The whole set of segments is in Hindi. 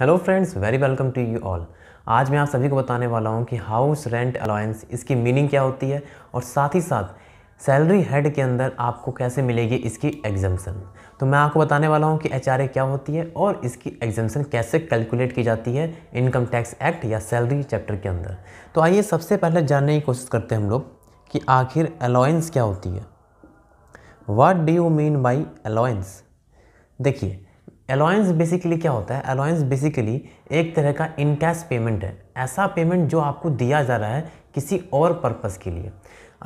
Hello friends, very welcome to you all. आज मैं आप सभी को बताने वाला हूं कि हाउस रेंट अलाउंस इसकी मीनिंग क्या होती है और साथ ही साथ सैलरी हेड के अंदर आपको कैसे मिलेगी इसकी एग्जम्पशन। तो मैं आपको बताने वाला हूं कि एचआरए क्या होती है और इसकी एग्जम्पशन कैसे कैलकुलेट की जाती है इनकम टैक्स एक्ट या सैलरी चैप्टर के अंदर। तो आइए सबसे पहले जानने की कोशिश करते हैं हम लोग कि आखिर अलाउंस क्या होती है। What do you mean by allowance. देखिए, अलाउंस बेसिकली क्या होता है। अलाउंस बेसिकली एक तरह का इन कैश पेमेंट है, ऐसा पेमेंट जो आपको दिया जा रहा है किसी और पर्पस के लिए।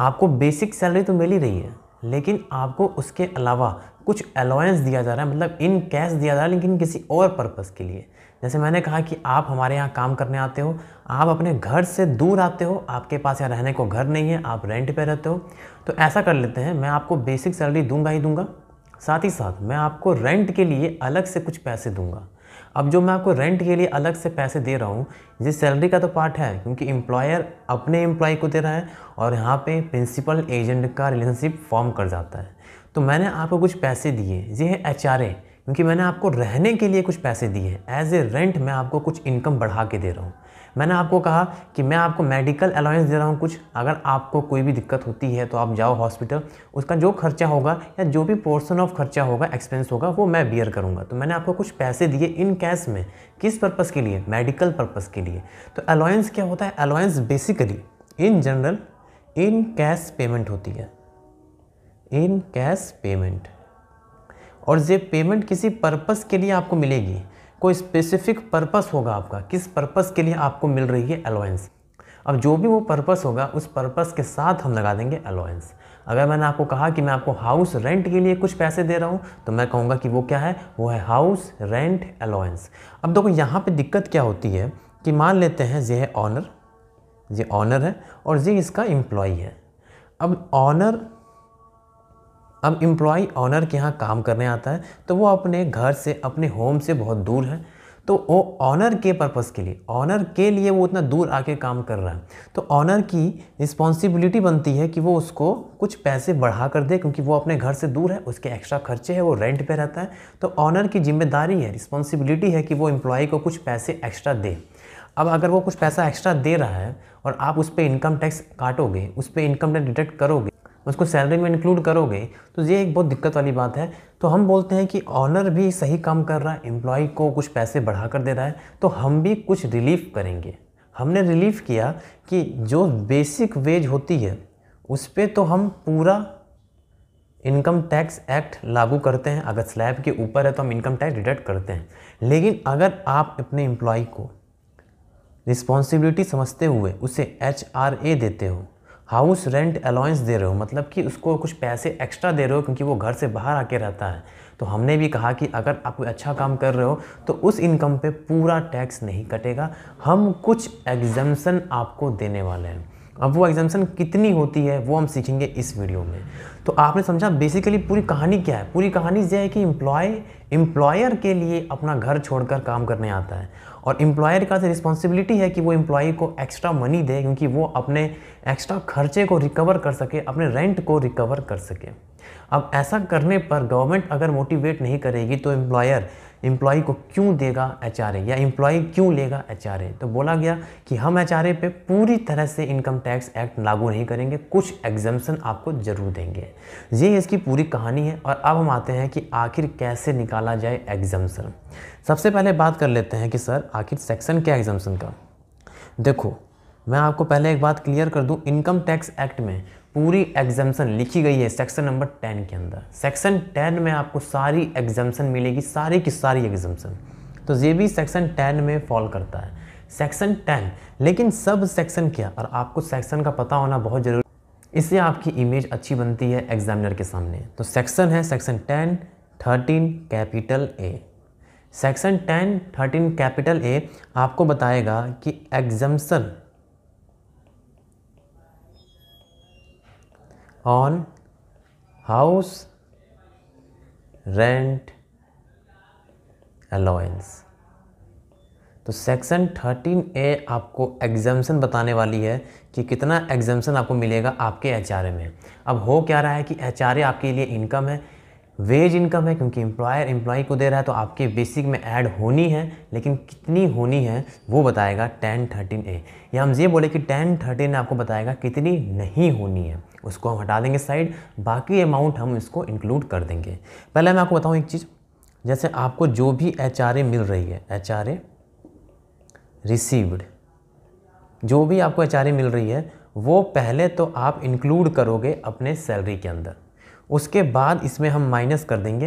आपको बेसिक सैलरी तो मिल ही रही है, लेकिन आपको उसके अलावा कुछ अलाउंस दिया जा रहा है, मतलब इन कैश दिया जा रहा है लेकिन किसी और पर्पस के लिए। जैसे मैंने कहा कि आप हमारे यहाँ काम करने आते हो, आप अपने घर से दूर आते हो, आपके पास यहाँ रहने को घर नहीं है, आप रेंट पर रहते हो, तो ऐसा कर लेते हैं, मैं आपको बेसिक सैलरी दूंगा ही दूंगा, साथ ही साथ मैं आपको रेंट के लिए अलग से कुछ पैसे दूंगा। अब जो मैं आपको रेंट के लिए अलग से पैसे दे रहा हूँ, जिस सैलरी का तो पार्ट है, क्योंकि एम्प्लॉयर अपने एम्प्लॉय को दे रहा है और यहाँ पे प्रिंसिपल एजेंट का रिलेशनशिप फॉर्म कर जाता है। तो मैंने आपको कुछ पैसे दिए, ये है एचआरए, क्योंकि मैंने आपको रहने के लिए कुछ पैसे दिए हैं। एज ए रेंट मैं आपको कुछ इनकम बढ़ा के दे रहा हूँ। मैंने आपको कहा कि मैं आपको मेडिकल अलाउंस दे रहा हूँ कुछ, अगर आपको कोई भी दिक्कत होती है तो आप जाओ हॉस्पिटल, उसका जो खर्चा होगा या जो भी पोर्शन ऑफ खर्चा होगा, एक्सपेंस होगा, वो मैं बियर करूँगा। तो मैंने आपको कुछ पैसे दिए इन कैश में, किस पर्पज़ के लिए, मेडिकल पर्पज़ के लिए। तो अलाउंस क्या होता है। Allowance basically in general in cash payment होती है, इन कैश पेमेंट, और ये पेमेंट किसी पर्पस के लिए आपको मिलेगी, कोई स्पेसिफिक पर्पस होगा आपका, किस पर्पस के लिए आपको मिल रही है अलाउंस। अब जो भी वो पर्पस होगा उस पर्पस के साथ हम लगा देंगे अलाउंस। अगर मैंने आपको कहा कि मैं आपको हाउस रेंट के लिए कुछ पैसे दे रहा हूँ, तो मैं कहूँगा कि वो क्या है, वो है हाउस रेंट अलाउंस। अब देखो यहाँ पे दिक्कत क्या होती है कि मान लेते हैं ये है ऑनर, ये ऑनर है और ये इसका एम्प्लॉय है। अब एम्प्लॉय ऑनर के यहाँ काम करने आता है, तो वो अपने घर से, अपने होम से बहुत दूर है, तो वो ऑनर के पर्पस के लिए, ऑनर के लिए वो उतना दूर आके काम कर रहा है। तो ऑनर की रिस्पॉन्सिबिलिटी बनती है कि वो उसको कुछ पैसे बढ़ा कर दे, क्योंकि वो अपने घर से दूर है, उसके एक्स्ट्रा खर्चे हैं, वो रेंट पे रहता है। तो ऑनर की जिम्मेदारी है, रिस्पॉन्सिबिलिटी है कि वो एम्प्लॉय को कुछ पैसे एक्स्ट्रा दे। अब अगर वो कुछ पैसा एक्स्ट्रा दे रहा है और आप उस पर इनकम टैक्स काटोगे, उस पर इनकम टैक्स डिडक्ट करोगे, उसको सैलरी में इंक्लूड करोगे, तो ये एक बहुत दिक्कत वाली बात है। तो हम बोलते हैं कि ऑनर भी सही काम कर रहा है, एम्प्लॉय को कुछ पैसे बढ़ा कर दे रहा है, तो हम भी कुछ रिलीफ करेंगे। हमने रिलीफ किया कि जो बेसिक वेज होती है उस पर तो हम पूरा इनकम टैक्स एक्ट लागू करते हैं, अगर स्लैब के ऊपर है तो हम इनकम टैक्स डिडक्ट करते हैं। लेकिन अगर आप अपने एम्प्लॉय को रिस्पॉन्सिबिलिटी समझते हुए उसे एचआरए देते हो, हाउस रेंट अलाउंस दे रहे हो, मतलब कि उसको कुछ पैसे एक्स्ट्रा दे रहे हो क्योंकि वो घर से बाहर आके रहता है, तो हमने भी कहा कि अगर आप कोई अच्छा काम कर रहे हो तो उस इनकम पे पूरा टैक्स नहीं कटेगा, हम कुछ एग्जम्पशन आपको देने वाले हैं। अब वो एग्जम्पशन कितनी होती है वो हम सीखेंगे इस वीडियो में। तो आपने समझा बेसिकली पूरी कहानी क्या है। पूरी कहानी यह है कि एम्प्लॉयर के लिए अपना घर छोड़कर काम करने आता है, और एम्प्लॉयर का रिस्पॉन्सिबिलिटी है कि वो एम्प्लॉय को एक्स्ट्रा मनी दे, क्योंकि वो अपने एक्स्ट्रा खर्चे को रिकवर कर सके, अपने रेंट को रिकवर कर सके। अब ऐसा करने पर गवर्नमेंट अगर मोटिवेट नहीं करेगी तो एम्प्लॉयर एम्प्लॉय को क्यों देगा एचआरए, या एम्प्लॉय क्यों लेगा एचआरए। तो बोला गया कि हम एचआरए पे पूरी तरह से इनकम टैक्स एक्ट लागू नहीं करेंगे, कुछ एग्जम्पशन आपको जरूर देंगे। ये इसकी पूरी कहानी है। और अब हम आते हैं कि आखिर कैसे निकाला जाए एग्जम्पशन। सबसे पहले बात कर लेते हैं कि सर आखिर सेक्शन क्या है एग्जम्पशन का। देखो, मैं आपको पहले एक बात क्लियर कर दूं, इनकम टैक्स एक्ट में पूरी एग्जम्पशन लिखी गई है सेक्शन नंबर 10 के अंदर। सेक्शन 10 में आपको सारी एग्जम्पशन मिलेगी, सारी की सारी एग्जम्पशन। तो ये भी सेक्शन 10 में फॉल करता है, सेक्शन 10। लेकिन सब सेक्शन क्या, और आपको सेक्शन का पता होना बहुत जरूरी, इससे आपकी इमेज अच्छी बनती है एग्जामिनर के सामने। तो सेक्शन है सेक्शन 10(13)A। सेक्शन 10(13)A आपको बताएगा कि exemption on house rent allowance. तो सेक्शन 13A आपको एग्जम्पशन बताने वाली है कि कितना एग्जम्पशन आपको मिलेगा आपके एचआरए में। अब हो क्या रहा है कि एचआरए आपके लिए इनकम है, वेज इनकम है क्योंकि एम्प्लॉयर एम्प्लॉय को दे रहा है तो आपके बेसिक में ऐड होनी है, लेकिन कितनी होनी है वो बताएगा 10(13)(A) या हम ये बोले कि 10(13) आपको बताएगा कितनी नहीं होनी है, उसको हम हटा देंगे साइड, बाकी अमाउंट हम इसको इंक्लूड कर देंगे। पहले मैं आपको बताऊँ एक चीज़, जैसे आपको जो भी HRA मिल रही है, HRA रिसीव्ड जो भी आपको HRA मिल रही है वो पहले तो आप इंक्लूड करोगे अपने सैलरी के अंदर, उसके बाद इसमें हम माइनस कर देंगे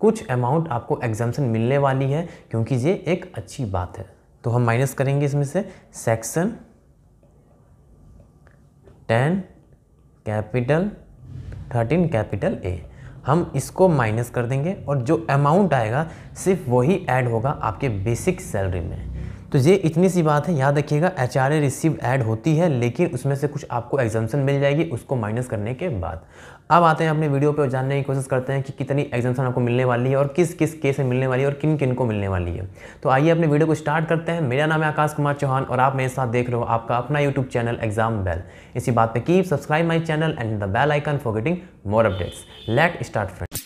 कुछ अमाउंट आपको एग्जाम्पशन मिलने वाली है क्योंकि ये एक अच्छी बात है, तो हम माइनस करेंगे इसमें से सेक्शन 10(13)(A), हम इसको माइनस कर देंगे और जो अमाउंट आएगा सिर्फ वही ऐड होगा आपके बेसिक सैलरी में। तो ये इतनी सी बात है, याद रखिएगा HRA रिसीव ऐड होती है लेकिन उसमें से कुछ आपको एग्जाम्पशन मिल जाएगी उसको माइनस करने के बाद। अब आते हैं अपने वीडियो पे और जानने की कोशिश करते हैं कि कितनी एग्जाम्पशन आपको मिलने वाली है और किस किस केस में मिलने वाली है और किन किन को मिलने वाली है। तो आइए अपने वीडियो को स्टार्ट करते हैं। मेरा नाम है आकाश कुमार चौहान और आप मेरे साथ देख रहे हो आपका अपना यूट्यूब चैनल एग्जाम बेल। इसी बात पे keep subscribe my channel and the bell icon for getting more updates. Let start friends.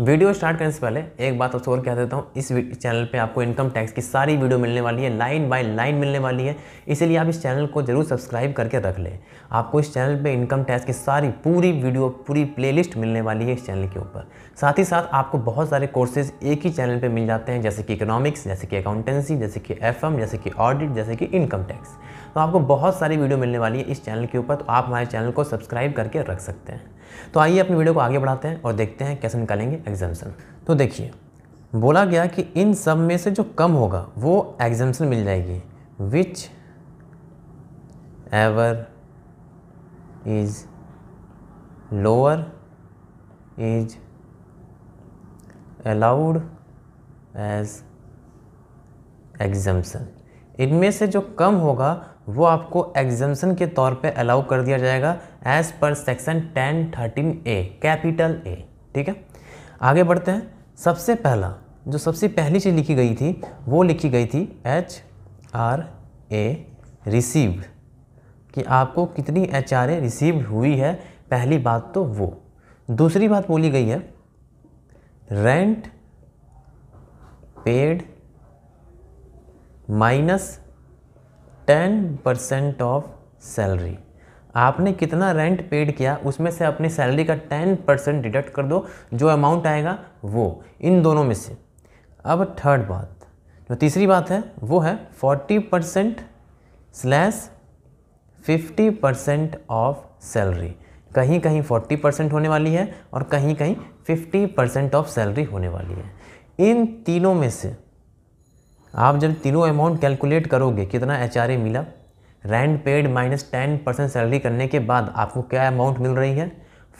Video start करने से पहले एक बात आपसे और कह देता हूँ, इस चैनल पे आपको इनकम टैक्स की सारी वीडियो मिलने वाली है, लाइन बाय लाइन मिलने वाली है, इसीलिए आप इस चैनल को जरूर सब्सक्राइब करके रख लें। आपको इस चैनल पे इनकम टैक्स की सारी पूरी वीडियो पूरी प्लेलिस्ट मिलने वाली है इस चैनल के ऊपर। साथ ही साथ आपको बहुत सारे कोर्सेज एक ही चैनल पर मिल जाते हैं, जैसे कि इकोनॉमिक्स, जैसे कि अकाउंटेंसी, जैसे कि FM, जैसे कि ऑडिट, जैसे कि इनकम टैक्स। तो आपको बहुत सारी वीडियो मिलने वाली है इस चैनल के ऊपर, तो आप हमारे चैनल को सब्सक्राइब करके रख सकते हैं। तो आइए अपनी वीडियो को आगे बढ़ाते हैं और देखते हैं कैसे निकालेंगे एग्जाम्पशन। तो देखिए बोला गया कि इन सब में से जो कम होगा वो एग्जाम्पशन मिल जाएगी, whichever is lower is allowed as exemption. इनमें से जो कम होगा वो आपको एग्जाम्पशन के तौर पे अलाउ कर दिया जाएगा as per section 10(13)(A) A। ठीक है, आगे बढ़ते हैं। सबसे पहला जो सबसे पहली चीज़ लिखी गई थी वो लिखी गई थी HRA रिसीव्ड, कि आपको कितनी HRA रिसीव्ड हुई है, पहली बात तो वो। दूसरी बात बोली गई है rent paid minus 10% of salary. आपने कितना रेंट पेड किया उसमें से अपनी सैलरी का 10% डिडक्ट कर दो, जो अमाउंट आएगा वो इन दोनों में से। अब थर्ड बात जो तीसरी बात है वो है 40%/50% ऑफ सैलरी। कहीं कहीं 40% होने वाली है और कहीं कहीं 50% ऑफ सैलरी होने वाली है। इन तीनों में से आप जब तीनों अमाउंट कैलकुलेट करोगे कितना HRA मिला, रेंट पेड माइनस 10% सैलरी करने के बाद आपको क्या अमाउंट मिल रही है,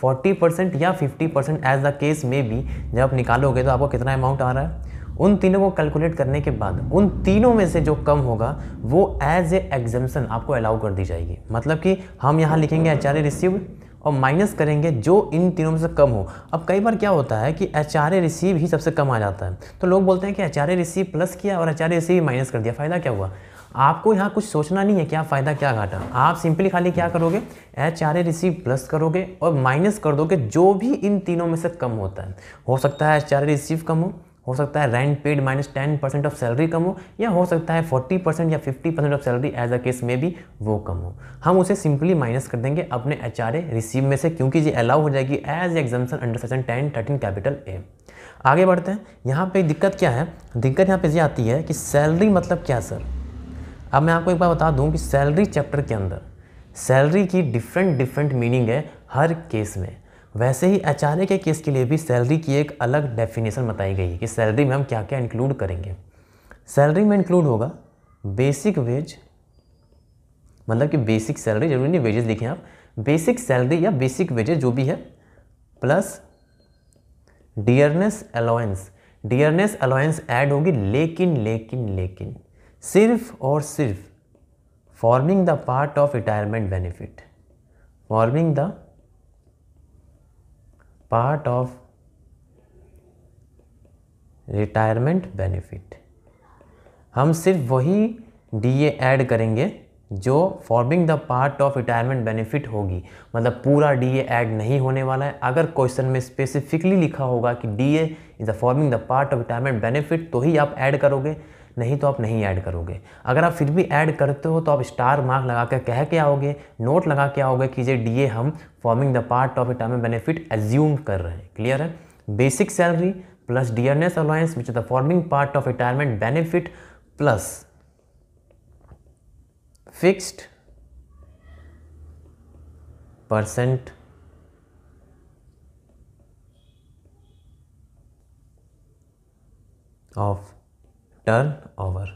40% या 50% एज द केस में भी जब आप निकालोगे तो आपको कितना अमाउंट आ रहा है, उन तीनों को कैलकुलेट करने के बाद उन तीनों में से जो कम होगा वो एज ए एग्जाम्पशन आपको अलाउ कर दी जाएगी। मतलब कि हम यहाँ लिखेंगे HRA रिसीव्ड और माइनस करेंगे जो इन तीनों में से कम हो। अब कई बार क्या होता है कि HRA रिसीव ही सबसे कम आ जाता है, तो लोग बोलते हैं कि HRA रिसीव प्लस किया और HRA रिसीव माइनस कर दिया, फ़ायदा क्या हुआ। आपको यहाँ कुछ सोचना नहीं है क्या फ़ायदा क्या घाटा, आप सिंपली खाली क्या करोगे HRA रिसीव प्लस करोगे और माइनस कर दोगे जो भी इन तीनों में से कम होता है। हो सकता है HRA रिसीव कम हो सकता है rent paid minus 10% of salary कम हो, या हो सकता है 40% या 50% of salary as a case में भी वो कम हो। हम उसे सिंपली माइनस कर देंगे अपने HRA रिसीव में से क्योंकि ये अलाउ हो जाएगी as exemption under section 10(13)A। आगे बढ़ते हैं। यहाँ पे दिक्कत क्या है, दिक्कत यहाँ पे ये आती है कि सैलरी मतलब क्या सर। अब मैं आपको एक बार बता दूँ कि सैलरी चैप्टर के अंदर सैलरी की डिफरेंट मीनिंग है हर केस में, वैसे ही HRA के केस के लिए भी सैलरी की एक अलग डेफिनेशन बताई गई है कि सैलरी में हम क्या क्या इंक्लूड करेंगे। सैलरी में इंक्लूड होगा बेसिक वेज, मतलब कि बेसिक सैलरी, जरूरी नहीं वेजेस लिखें आप, बेसिक सैलरी या बेसिक वेजेस जो भी है, plus dearness allowance. Dearness allowance add होगी लेकिन सिर्फ और सिर्फ forming the part of retirement benefit, forming the part of retirement benefit. हम सिर्फ वही डीए ऐड करेंगे जो forming the part of retirement benefit होगी, मतलब पूरा डीए ऐड नहीं होने वाला है। अगर क्वेश्चन में स्पेसिफिकली लिखा होगा कि DA is the forming the part of retirement benefit तो ही आप ऐड करोगे, नहीं तो आप नहीं ऐड करोगे। अगर आप फिर भी ऐड करते हो तो आप स्टार मार्क लगा कर कह के आओगे, नोट लगा के आओगे कि ये डीए हम forming the part of retirement benefit assume कर रहे हैं। क्लियर है? Basic salary plus dearness allowance which is the forming part of retirement benefit plus fixed percent of turnover.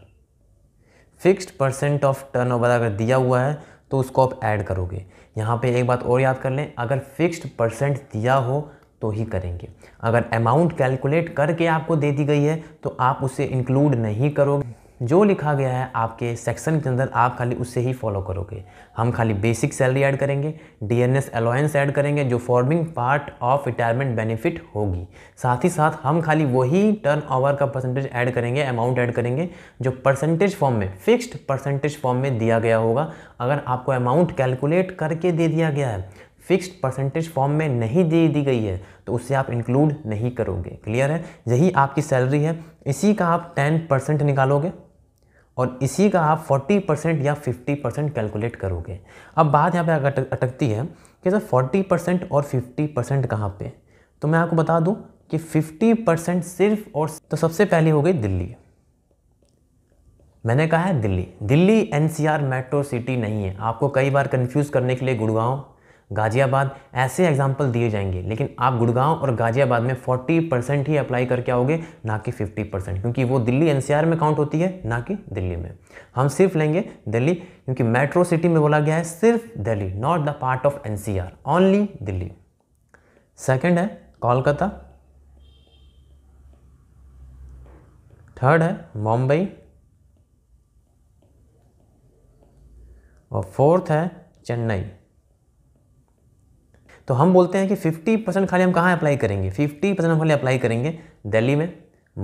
Fixed percent of turnover अगर दिया हुआ है तो उसको आप ऐड करोगे। यहाँ पे एक बात और याद कर लें, अगर फिक्स्ड परसेंट दिया हो तो ही करेंगे। अगर अमाउंट कैलकुलेट करके आपको दे दी गई है तो आप उसे इंक्लूड नहीं करोगे। जो लिखा गया है आपके सेक्शन के अंदर आप खाली उससे ही फॉलो करोगे। हम खाली बेसिक सैलरी ऐड करेंगे, डीएनएस अलाउंस ऐड करेंगे जो forming part of retirement benefit होगी। साथ ही साथ हम खाली वही टर्न ओवर का परसेंटेज ऐड करेंगे, अमाउंट ऐड करेंगे जो परसेंटेज फॉर्म में, फिक्स्ड परसेंटेज फॉर्म में दिया गया होगा। अगर आपको अमाउंट कैलकुलेट करके दे दिया गया है, फिक्स्ड परसेंटेज फॉर्म में नहीं दे दी गई है तो उससे आप इंक्लूड नहीं करोगे। क्लियर है? यही आपकी सैलरी है, इसी का आप 10% निकालोगे और इसी का आप 40% या 50% कैलकुलेट करोगे। अब बात यहाँ पे अटकती है कि सर 40% और 50% कहाँ पे? तो मैं आपको बता दूँ कि 50% सिर्फ और तो सबसे पहले हो गई दिल्ली। मैंने कहा है Delhi. Delhi NCR metro city नहीं है। आपको कई बार कन्फ्यूज़ करने के लिए गुड़गांव, गाजियाबाद ऐसे एग्जाम्पल दिए जाएंगे, लेकिन आप गुड़गांव और गाजियाबाद में 40% ही अप्लाई करके आओगे, ना कि 50%, क्योंकि वो दिल्ली NCR में काउंट होती है, ना कि दिल्ली में। हम सिर्फ लेंगे दिल्ली, क्योंकि मेट्रो सिटी में बोला गया है सिर्फ Delhi, not the part of NCR, only Delhi. Second है कोलकाता, थर्ड है मुंबई और फोर्थ है चेन्नई। तो हम बोलते हैं कि 50% खाली हम कहाँ अप्लाई करेंगे? 50% हम खाली अप्लाई करेंगे दिल्ली में,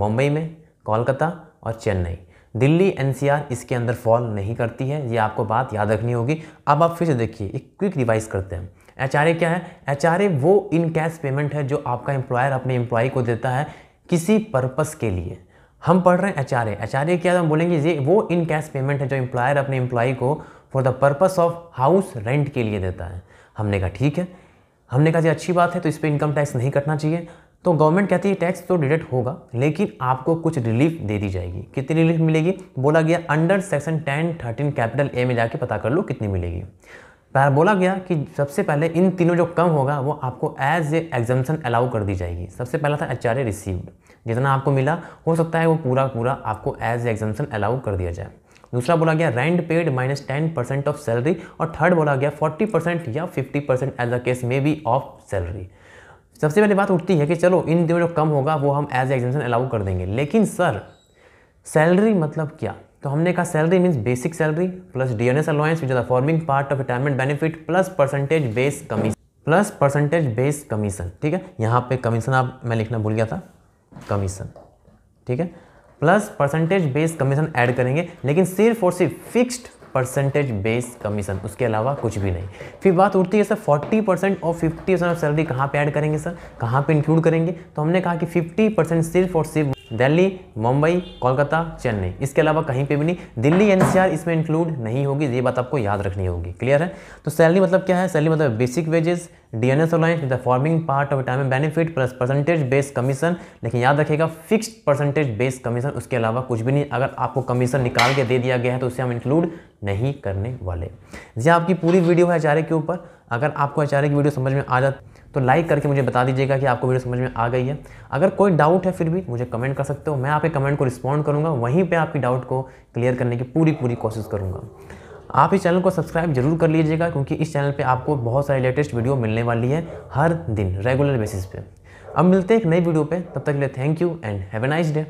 मुंबई में, कोलकाता और चेन्नई। दिल्ली NCR इसके अंदर फॉल नहीं करती है, ये आपको बात याद रखनी होगी। अब आप फिर से देखिए, एक क्विक रिवाइज करते हैं। HRA क्या है? HRA वो इन कैश पेमेंट है जो आपका एम्प्लॉयर अपने एम्प्लॉय को देता है किसी पर्पस के लिए। हम पढ़ रहे हैं HRA क्या है? हम बोलेंगे ये वो इन कैश पेमेंट है जो एम्प्लॉयर अपने एम्प्लॉय को for the purpose of house rent के लिए देता है। हमने कहा ठीक है, हमने कहा जी अच्छी बात है, तो इस पर इनकम टैक्स नहीं कटना चाहिए। तो गवर्नमेंट कहती है टैक्स तो डिडक्ट होगा, लेकिन आपको कुछ रिलीफ दे दी जाएगी। कितनी रिलीफ मिलेगी? बोला गया अंडर सेक्शन 10(13)(A) में जाके पता कर लो कितनी मिलेगी। पर बोला गया कि सबसे पहले इन तीनों जो कम होगा वो आपको एज ए एग्जम्पशन अलाउ कर दी जाएगी। सबसे पहला था HRA रिसीव्ड, जितना आपको मिला हो सकता है वो पूरा आपको एज ए एग्जम्पशन अलाउ कर दिया जाए। दूसरा बोला गया rent paid minus 10% of salary और थर्ड बोला गया 40% या 50% as a case may be of salary. सबसे पहले बात उठती है कि चलो इन दिनों जो कम होगा वो हम एज एग्जम्पशन अलाउ कर देंगे, लेकिन सर सैलरी मतलब क्या? तो हमने कहा salary means basic salary plus dearness allowance which is the forming part of retirement benefit plus percentage base commission ठीक है, यहाँ पे कमीशन मैं लिखना भूल गया था, कमीशन ठीक है, plus percentage base commission add करेंगे, लेकिन सिर्फ और सिर्फ फिक्स्ड परसेंटेज बेस कमीशन, उसके अलावा कुछ भी नहीं। फिर बात उठती है सर 40% और 50% ऑफ सैलरी कहाँ पे ऐड करेंगे सर, कहाँ पे इंक्लूड करेंगे? तो हमने कहा कि 50% सिर्फ और सिर्फ दिल्ली, मुंबई, कोलकाता, चेन्नई, इसके अलावा कहीं पे भी नहीं। दिल्ली NCR इसमें इंक्लूड नहीं होगी, ये बात आपको याद रखनी होगी। क्लियर है? तो सैलरी मतलब क्या है? सैलरी मतलब basic wages, dearness allowance with the forming part of retirement benefit plus percentage base commission, लेकिन याद रखिएगा फिक्स्ड परसेंटेज बेस कमीशन, उसके अलावा कुछ भी नहीं। अगर आपको कमीशन निकाल के दे दिया गया है तो उसे हम इंक्लूड नहीं करने वाले। ये आपकी पूरी वीडियो है HRA के ऊपर। अगर आपको HRA की वीडियो समझ में आ जाती तो लाइक करके मुझे बता दीजिएगा कि आपको वीडियो समझ में आ गई है। अगर कोई डाउट है फिर भी मुझे कमेंट कर सकते हो, मैं आपके कमेंट को रिस्पॉन्ड करूँगा, वहीं पे आपकी डाउट को क्लियर करने की पूरी कोशिश करूँगा। आप इस चैनल को सब्सक्राइब जरूर कर लीजिएगा, क्योंकि इस चैनल पे आपको बहुत सारी लेटेस्ट वीडियो मिलने वाली है हर दिन रेगुलर बेसिस पे। अब मिलते हैं एक नई वीडियो पर, तब तक के लिए thank you and have a nice day.